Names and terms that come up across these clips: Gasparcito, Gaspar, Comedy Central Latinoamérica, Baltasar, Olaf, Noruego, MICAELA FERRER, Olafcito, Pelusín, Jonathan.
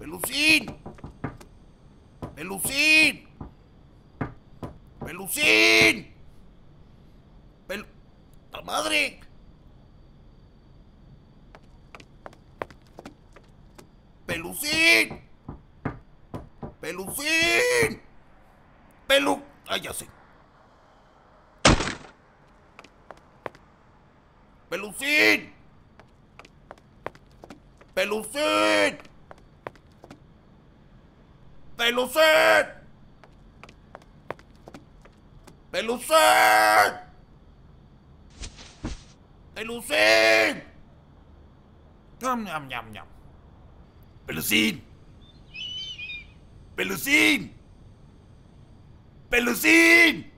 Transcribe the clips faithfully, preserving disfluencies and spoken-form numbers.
¡Pelusín! ¡Pelusín! ¡Pelusín! ¡Pel... ¡La madre! ¡Pelusín! ¡Pelusín! ¡Pelu... ¡Ah, ya sé! ¡Pelusín! ¡Pelusín! ¡Pelusín! ¡Pelusín! ¡Pelusín! ¡Yam, yam, yam, yam! ¡Pelusín! ¡Pelusín! ¡Pelusín!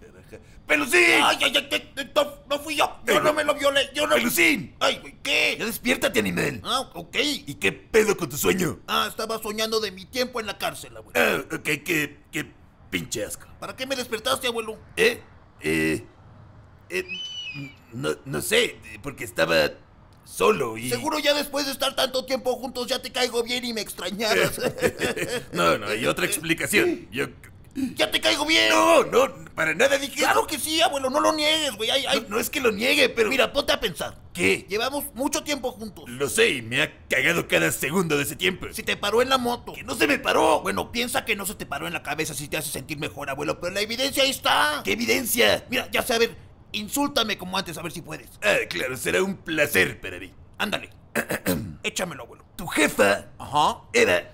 Caraja. ¡Pelusín! ¡Ay, ay, ay! ay no, no fui yo. Yo no me lo violé. Yo no... ¡Pelusín! ¡Ay, güey! ¿Qué? Ya despiértate, animal. Ah, ok. ¿Y qué pedo con tu sueño? Ah, estaba soñando de mi tiempo en la cárcel, abuelo. Ah, ok. Qué, qué pinche asco. ¿Para qué me despertaste, abuelo? Eh, eh... eh no, no sé, porque estaba... solo y... Seguro ya después de estar tanto tiempo juntos ya te caigo bien y me extrañabas. No, no, hay otra explicación. Yo... ¡Ya te caigo bien! No, no, para nada dije... ¡Claro que sí, abuelo! ¡No lo niegues, güey! Ay, ay. No, no es que lo niegue, pero... Mira, ponte a pensar. ¿Qué? Llevamos mucho tiempo juntos. Lo sé, y me ha cagado cada segundo de ese tiempo. Se te paró en la moto. ¡Que no se me paró! Bueno, piensa que no se te paró en la cabeza si te hace sentir mejor, abuelo, pero la evidencia ahí está. ¿Qué evidencia? Mira, ya sé, a ver... Insúltame como antes, a ver si puedes. Ah, claro, será un placer para mí. Ándale. Échamelo, abuelo. Tu jefa... Ajá. Era...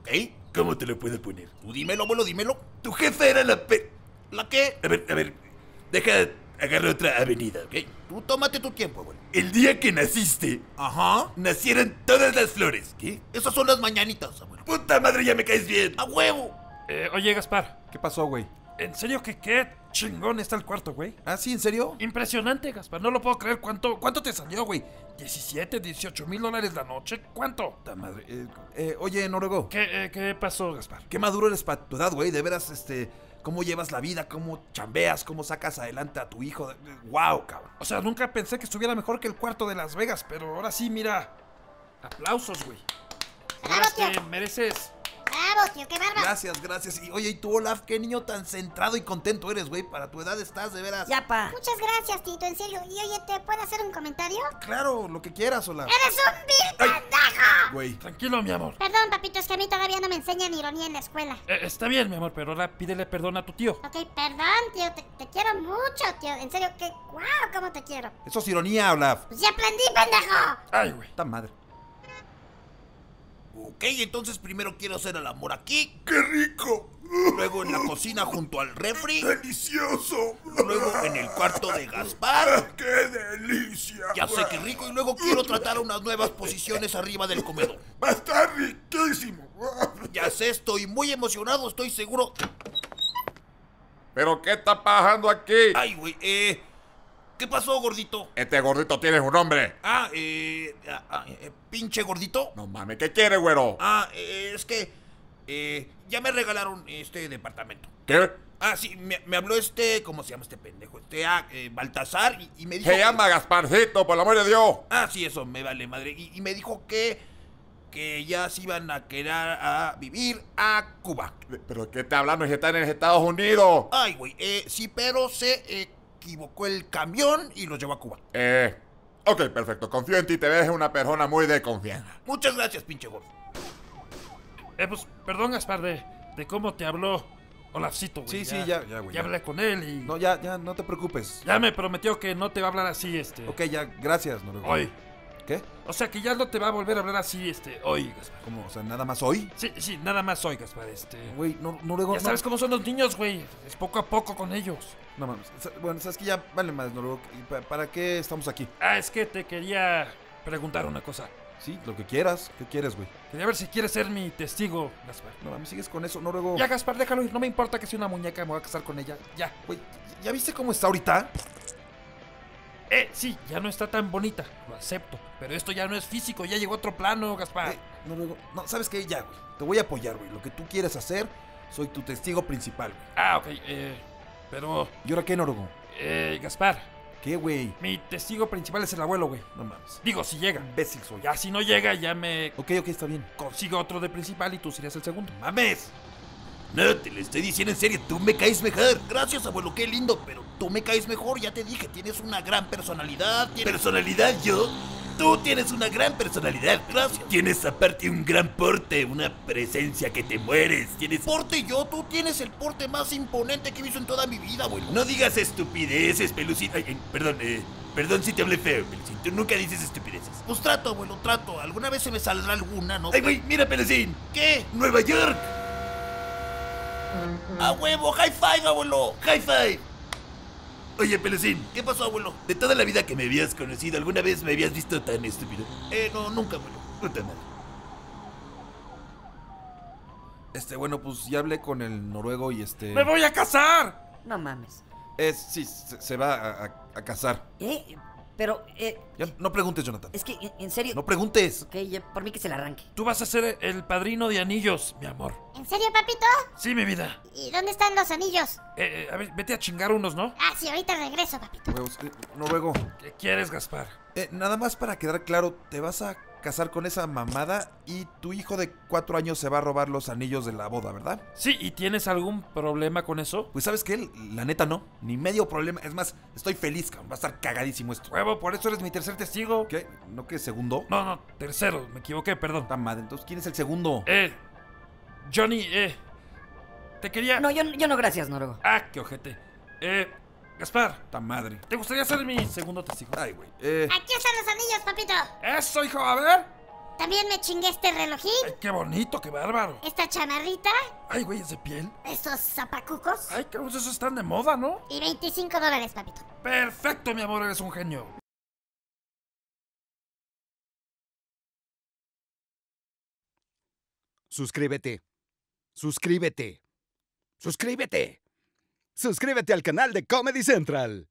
¿Ok? ¿Cómo te lo puedo poner? Tú dímelo, abuelo, dímelo. Tu jefa era la pe... ¿La qué? A ver, a ver. Deja... Agarra otra avenida, ¿ok? Tú tómate tu tiempo, abuelo. El día que naciste... Ajá. Nacieron todas las flores. ¿Qué? Esas son las mañanitas, abuelo. ¡Puta madre, ya me caes bien! ¡A huevo! Eh, oye, Gaspar. ¿Qué pasó, güey? ¿En serio que qué chingón está el cuarto, güey? ¿Ah, sí? ¿En serio? Impresionante, Gaspar. No lo puedo creer. ¿Cuánto cuánto te salió, güey? ¿diecisiete, dieciocho mil dólares la noche? ¿Cuánto? Ta madre. Eh, eh, oye, Noruego. ¿Qué, eh, ¿Qué pasó, Gaspar? Qué maduro eres para tu edad, güey. De veras, este... cómo llevas la vida, cómo chambeas, cómo sacas adelante a tu hijo. ¡Wow, cabrón! O sea, nunca pensé que estuviera mejor que el cuarto de Las Vegas, pero ahora sí, mira. Aplausos, güey. ¡Bravo, tío! Te mereces... ¡Bravo, tío! ¡Qué bárbaro! Gracias, gracias. Y oye, ¿y tú, Olaf? ¿Qué niño tan centrado y contento eres, güey? Para tu edad estás, de veras. Ya, pa. Muchas gracias, Tito, en serio. Y oye, ¿te puedo hacer un comentario? Claro, lo que quieras, Olaf. ¡Eres un vil pendejo! Güey, tranquilo, mi amor. Perdón, papito, es que a mí todavía no me enseñan ironía en la escuela. Eh, está bien, mi amor, pero ahora pídele perdón a tu tío. Ok, perdón, tío. Te, te quiero mucho, tío. En serio, qué guau, cómo te quiero. Eso es ironía, Olaf. Pues ya aprendí, pendejo. Ay, güey. Está madre. Ok, entonces primero quiero hacer el amor aquí. ¡Qué rico! Luego en la cocina junto al refri. ¡Delicioso! Luego en el cuarto de Gaspar. ¡Qué delicia! Ya sé que rico. Y luego quiero tratar unas nuevas posiciones arriba del comedor. ¡Va a estar riquísimo! Ya sé, estoy muy emocionado, estoy seguro. ¿Pero qué está pasando aquí? Ay, güey, eh... ¿qué pasó, gordito? Este gordito tiene un nombre. Ah, eh, ah, eh... ¿Pinche gordito? No mames, ¿qué quiere, güero? Ah, eh, es que... Eh, ya me regalaron este departamento. ¿Qué? Ah, sí, me, me habló este... ¿Cómo se llama este pendejo? Este, ah, eh, Baltasar, y, y me dijo... Se llama que... Gasparcito, por el amor de Dios. Ah, sí, eso me vale, madre. Y, y me dijo que... que ya se iban a querer a vivir a Cuba. ¿Pero qué está hablando? Si están en Estados Unidos. Ay, güey, eh, sí, pero se... Eh, equivocó el camión y lo llevó a Cuba. Eh, ok, perfecto. Confío en ti, te ves una persona muy de confianza. Muchas gracias, pinche gordo. Eh, pues, perdón, Gaspar, de, de cómo te habló Olafcito, güey. Sí, ya, sí, ya, ya, güey. Ya, ya hablé con él y... No, ya, ya, no te preocupes. Ya me prometió que no te va a hablar así, este... Ok, ya, gracias, Noruego. Hoy. ¿Qué? O sea, que ya no te va a volver a hablar así, este, hoy, Gaspar. ¿Cómo? O sea, ¿nada más hoy? Sí, sí, nada más hoy, Gaspar, este... Güey, no, Noruego... Ya no... sabes cómo son los niños, güey. Es poco a poco con ellos. No mames, bueno, sabes que ya vale más, Noruego. ¿Para qué estamos aquí? Ah, es que te quería preguntar una cosa. Sí, lo que quieras. ¿Qué quieres, güey? Quería ver si quieres ser mi testigo, Gaspar. No mames, sigues con eso, Noruego. Ya, Gaspar, déjalo ir. No me importa que sea una muñeca, me voy a casar con ella. Ya. Güey, ¿ya viste cómo está ahorita? Eh, sí, ya no está tan bonita, lo acepto. Pero esto ya no es físico, ya llegó otro plano, Gaspar. Eh, Noruego, no, ¿sabes qué? Ya, güey. Te voy a apoyar, güey. Lo que tú quieres hacer, soy tu testigo principal, güey. Ah, ok, eh... Pero... ¿Y ahora qué, Noruego? Eh, Gaspar, ¿Qué, güey? Mi testigo principal es el abuelo, güey. No mames. Digo, si llega. Imbécil soy. Ya si no llega, ya me... Ok, ok, está bien. Consigo otro de principal y tú serías el segundo. ¡Mames! No, te lo estoy diciendo en serio. Tú me caes mejor. Gracias, abuelo, qué lindo. Pero tú me caes mejor. Ya te dije, tienes una gran personalidad. Tienes... ¿Personalidad yo? Tú tienes una gran personalidad, gracias. Tienes aparte un gran porte, una presencia que te mueres. Tienes porte yo, tú tienes el porte más imponente que he visto en toda mi vida, abuelo. No digas estupideces, Pelusín. Ay, ay, perdón, eh, perdón si te hablé feo, Pelusín. Tú nunca dices estupideces. Pues trato, abuelo, trato. Alguna vez se me saldrá alguna, ¿no? Ay, güey, mira, Pelusín. ¿Qué? ¡Nueva York! ¡A huevo! ¡High five, abuelo! ¡High five! Oye, Pelusín, ¿qué pasó, abuelo? De toda la vida que me habías conocido, ¿alguna vez me habías visto tan estúpido? Eh, no, nunca, abuelo. No tan mal. Este, bueno, pues ya hablé con el noruego y este... ¡Me voy a casar! No mames. Es, sí, se, se va a, a, a casar. ¿Eh? Pero, eh... Ya, no preguntes, Jonathan. Es que, en serio... ¡No preguntes! Ok, ya, por mí que se la arranque. Tú vas a ser el padrino de anillos, mi amor. ¿En serio, papito? Sí, mi vida. ¿Y dónde están los anillos? Eh, eh a ver, vete a chingar unos, ¿no? Ah, sí, ahorita regreso, papito. Huevos, eh, Noruego. ¿Qué quieres, Gaspar? Eh, nada más para quedar claro, te vas a casar con esa mamada y tu hijo de cuatro años se va a robar los anillos de la boda, ¿verdad? Sí, ¿y tienes algún problema con eso? Pues, ¿sabes qué? La neta no, ni medio problema. Es más, estoy feliz, cabrón. Va a estar cagadísimo esto. Huevo, por eso eres mi tercer testigo. ¿Qué? ¿No que segundo? No, no, tercero. Me equivoqué, perdón. Ta madre, entonces, ¿quién es el segundo? Eh, Johnny, eh, te quería... No, yo, yo no, gracias, Noruego. Ah, qué ojete. Eh... Gaspar, ta madre. ¿Te gustaría ser mi segundo testigo? Ay, güey. Eh... Aquí están los anillos, papito. Eso, hijo, a ver. También me chingué este relojín. Ay, qué bonito, qué bárbaro. Esta chamarrita. Ay, güey, es de piel. Estos zapacucos. Ay, creo que esos están de moda, ¿no? Y veinticinco dólares, papito. Perfecto, mi amor, eres un genio. Suscríbete. Suscríbete. Suscríbete. Suscríbete al canal de Comedy Central.